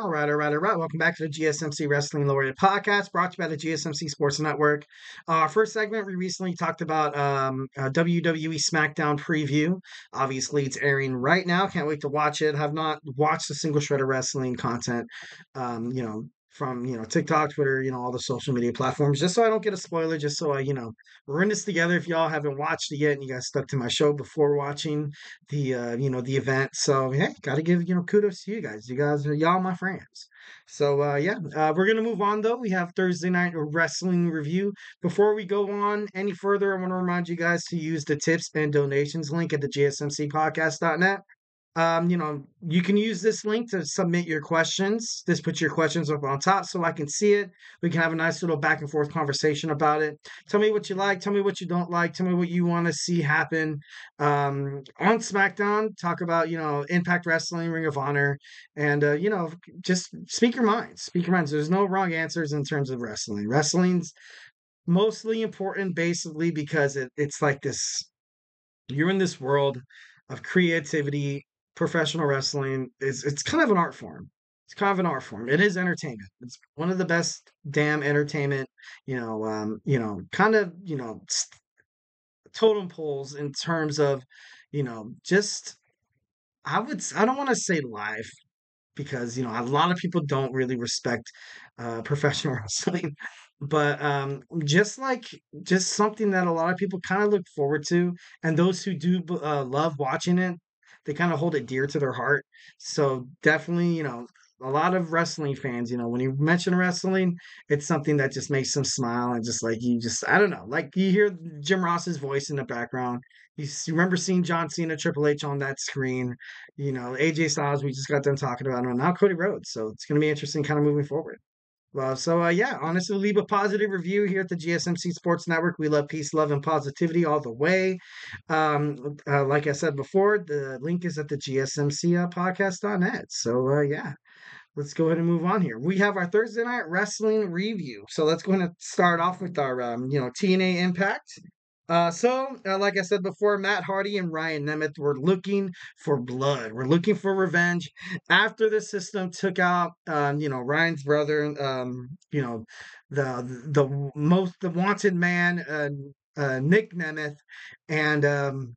All right. Welcome back to the GSMC Wrestling Laureate Podcast, brought to you by the GSMC Sports Network. Our first segment, we recently talked about WWE SmackDown preview. Obviously, it's airing right now. Can't wait to watch it. Have not watched a single shred of wrestling content, from, TikTok, Twitter, all the social media platforms, just so I don't get a spoiler, just so I, we're in this together. If y'all haven't watched it yet and you guys stuck to my show before watching the, the event. So, yeah, got to give, kudos to you guys. You guys are y'all my friends. So, we're going to move on, though. We have Thursday Night Wrestling Review. Before we go on any further, I want to remind you guys to use the tips and donations link at the GSMCpodcast.net. You can use this link to submit your questions. This puts your questions up on top so I can see it. We can have a nice little back and forth conversation about it. Tell me what you like. Tell me what you don't like. Tell me what you want to see happen on SmackDown. Talk about, Impact Wrestling, Ring of Honor, and, just speak your minds. There's no wrong answers in terms of wrestling. Wrestling's mostly important basically because it's like this. You're in this world of creativity. Professional wrestling it's kind of an art form. It is entertainment. It's one of the best damn entertainment, totem poles in terms of, I don't want to say live because, a lot of people don't really respect professional wrestling, but just something that a lot of people kind of look forward to. And those who do love watching it, they kind of hold it dear to their heart. So definitely, a lot of wrestling fans, when you mention wrestling, it's something that just makes them smile. And just like, I don't know, like you hear Jim Ross's voice in the background. You remember seeing John Cena, Triple H on that screen, AJ Styles, we just got them talking about him, and now Cody Rhodes. So it's going to be interesting kind of moving forward. Well, so, honestly, leave a positive review here at the GSMC Sports Network. We love peace, love, and positivity all the way. Like I said before, the link is at the GSMCpodcast.net. So, let's go ahead and move on here. We have our Thursday Night Wrestling review. So let's go ahead and start off with our, TNA Impact. Like I said before, Matt Hardy and Ryan Nemeth were looking for blood. We're looking for revenge after the system took out, Ryan's brother, the wanted man, Nick Nemeth. And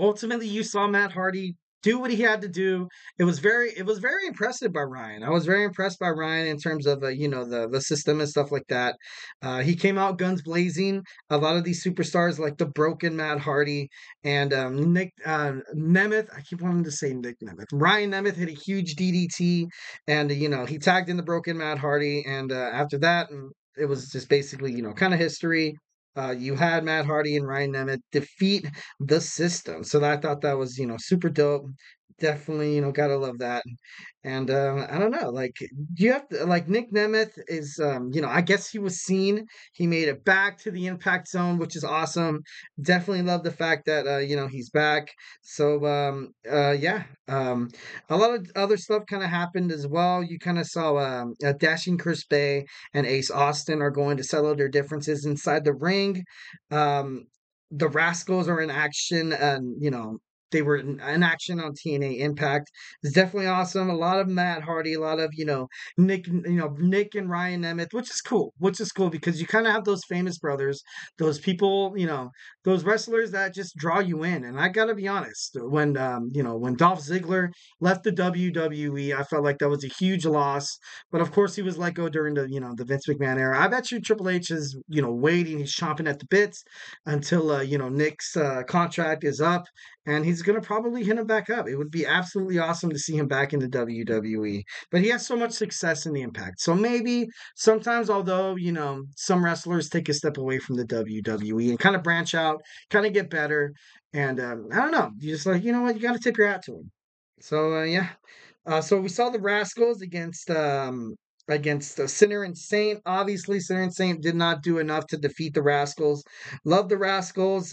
ultimately you saw Matt Hardy do what he had to do. It was very impressive by Ryan. I was very impressed by Ryan in terms of, the system and stuff like that. He came out guns blazing. A lot of these superstars like the broken Matt Hardy and Nemeth. I keep wanting to say Nick Nemeth. Ryan Nemeth hit a huge DDT and, he tagged in the broken Matt Hardy. And after that, it was just basically, kind of history. You had Matt Hardy and Ryan Nemeth defeat the system. So I thought that was, super dope. Definitely, gotta love that. And I don't know, like you have to, like Nick Nemeth is, I guess he was seen. He made it back to the Impact Zone, which is awesome. Definitely love the fact that, he's back. So, a lot of other stuff kind of happened as well. You kind of saw Dashing Chris Bey and Ace Austin are going to settle their differences inside the ring. The Rascals are in action and, they were in action on TNA Impact. It's definitely awesome. A lot of Matt Hardy, a lot of, Nick and Ryan Nemeth, which is cool because you kind of have those famous brothers, those people, those wrestlers that just draw you in. And I got to be honest, when Dolph Ziggler left the WWE, I felt like that was a huge loss. But of course he was let go during the, the Vince McMahon era. I bet you Triple H is, waiting. He's chomping at the bits until, Nick's contract is up. And he's going to probably hit him back up. It would be absolutely awesome to see him back in the WWE. But he has so much success in the Impact. So maybe sometimes, although, some wrestlers take a step away from the WWE and kind of branch out, kind of get better. And I don't know. You just like, you know what? You got to tip your hat to him. So, so we saw the Rascals against Sinner and Saint. Obviously, Sinner and Saint did not do enough to defeat the Rascals. Love the Rascals.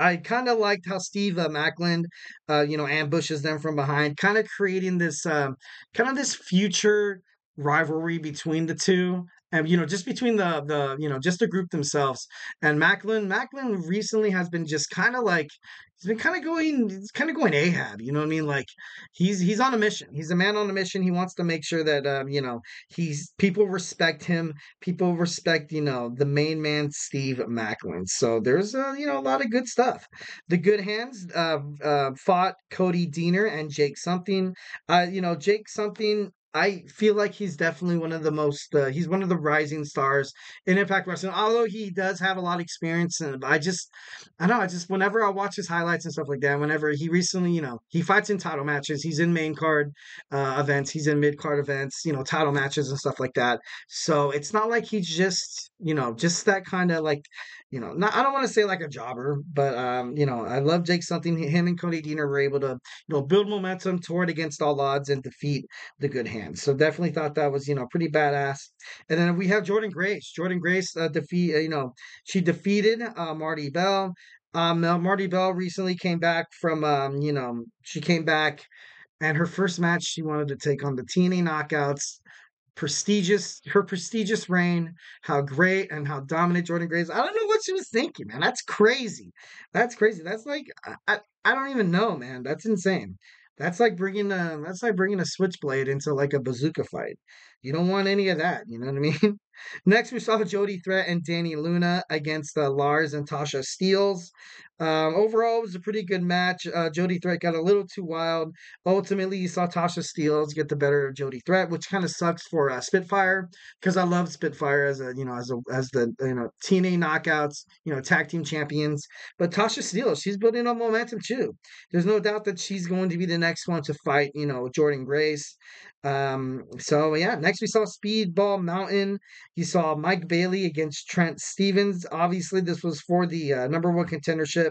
I kind of liked how Steve Macklin, ambushes them from behind, kind of creating this future rivalry between the two. and, you know, just between the you know, just the group themselves. And Macklin recently has been just kind of like, he's been kind of going Ahab, you know what I mean? Like, he's on a mission. He's a man on a mission. He wants to make sure that, you know, people respect him. People respect, you know, the main man, Steve Macklin. So there's, you know, a lot of good stuff. The Good Hands fought Cody Deaner and Jake Something. You know, Jake Something, I feel like he's definitely one of the most, he's one of the rising stars in Impact Wrestling, although he does have a lot of experience. And I just, whenever I watch his highlights and stuff like that, whenever he recently, you know, he fights in title matches, he's in main card events, he's in mid card events, you know, title matches and stuff like that. So it's not like he's just, you know, just that kind of like, you know, not, I don't want to say like a jobber, but, you know, I love Jake Something. Him and Cody Deaner were able to, you know, build momentum toward Against All Odds and defeat the Good Hands. So definitely thought that was, you know, pretty badass. And then we have Jordynne Grace. Jordynne Grace defeated Marty Bell. Marty Bell recently came back from, you know, she came back, and her first match, she wanted to take on the TNA Knockouts. Her prestigious reign, how great and how dominant Jordynne Grace. I don't know what she was thinking, man. That's crazy. That's like, I don't even know, man. That's insane. That's like bringing a switchblade into like a bazooka fight. You don't want any of that. You know what I mean? Next, we saw Jody Threat and Danny Luna against Lars and Tasha Steels. Overall, it was a pretty good match. Jody Threat got a little too wild. Ultimately, you saw Tasha Steels get the better of Jody Threat, which kind of sucks for Spitfire, because I love Spitfire as the TNA Knockouts, you know, tag team champions. But Tasha Steels, she's building up momentum too. There's no doubt that she's going to be the next one to fight, you know, Jordynne Grace. So yeah, next we saw Speedball Mountain. You saw Mike Bailey against Trent Seven. Obviously, this was for the number one contendership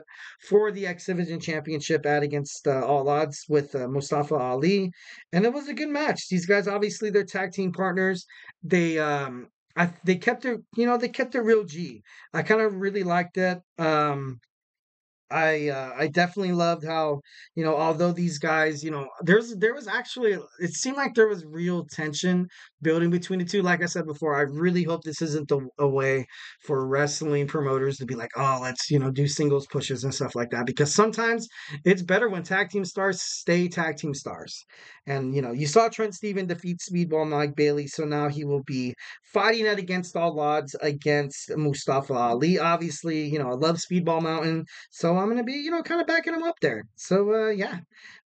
for the X Division Championship at Against All Odds with Mustafa Ali, and it was a good match. These guys, obviously, they're tag team partners. They kept their real G. I kind of really liked it. I definitely loved how, you know, although these guys, you know, there was actually, it seemed like there was real tension building between the two. Like I said before, I really hope this isn't a way for wrestling promoters to be like, oh, let's, you know, do singles pushes and stuff like that, because sometimes it's better when tag team stars stay tag team stars. And, you know, you saw Trent Seven defeat Speedball Mike Bailey, so now he will be fighting at Against All Odds against Mustafa Ali. Obviously, you know, I love Speedball Mountain, so I'm going to be, you know, kind of backing him up there. So, yeah,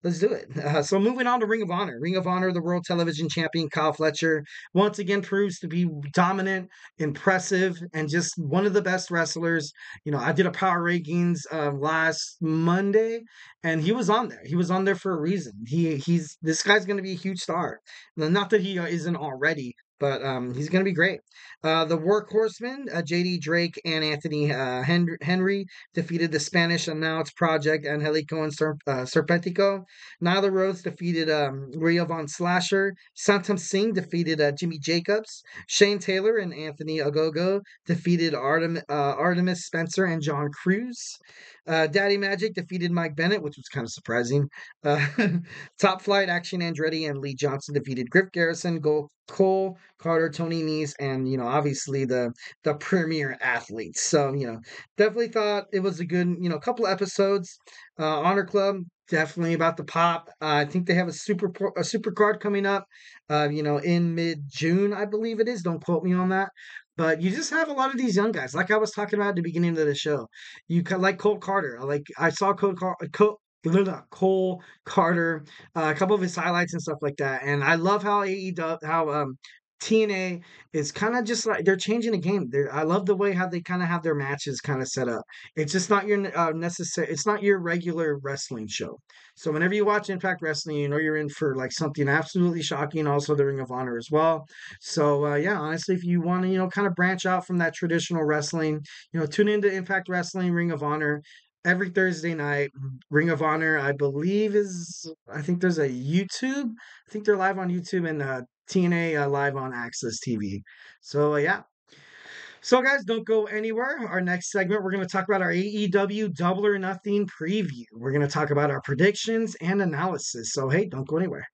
let's do it. So moving on to Ring of Honor. Ring of Honor, the world television champion, Kyle Fletcher, once again proves to be dominant, impressive, and just one of the best wrestlers. You know, I did a power rankings last Monday, and he was on there. He was on there for a reason. He's this guy's going to be a huge star. Not that he isn't already, but he's going to be great. The Workhorsemen, J.D. Drake and Anthony Henry, defeated the Spanish announced Project Angelico and Serpentico. Nyla Rose defeated Rhea Von Slasher. Santam Singh defeated Jimmy Jacobs. Shane Taylor and Anthony Ogogo defeated Artemis Spencer and John Cruz. Daddy Magic defeated Mike Bennett, which was kind of surprising. Top Flight, Action Andretti and Lee Johnson defeated Griff Garrison, Cole Carter, Tony Nese, and, you know, obviously the premier athletes. So, you know, definitely thought it was a good, you know, couple of episodes. Honor Club, definitely about the pop. I think they have a super card coming up, you know, in mid-June, I believe it is. Don't quote me on that. But you just have a lot of these young guys, like I was talking about at the beginning of the show. You like Cole Carter. I saw Cole Carter, a couple of his highlights and stuff like that. And I love how TNA is kind of just like, they're changing the game. I love the way how they kind of have their matches kind of set up. It's just not your it's not your regular wrestling show. So whenever you watch Impact Wrestling, you know you're in for like something absolutely shocking. Also the Ring of Honor as well. So yeah, honestly, if you want to, you know, kind of branch out from that traditional wrestling, you know, tune into Impact Wrestling, Ring of Honor. Every Thursday night, Ring of Honor, I think there's a YouTube. I think they're live on YouTube and TNA live on Access TV. So, yeah. So, guys, don't go anywhere. Our next segment, we're going to talk about our AEW Double or Nothing preview. We're going to talk about our predictions and analysis. So, hey, don't go anywhere.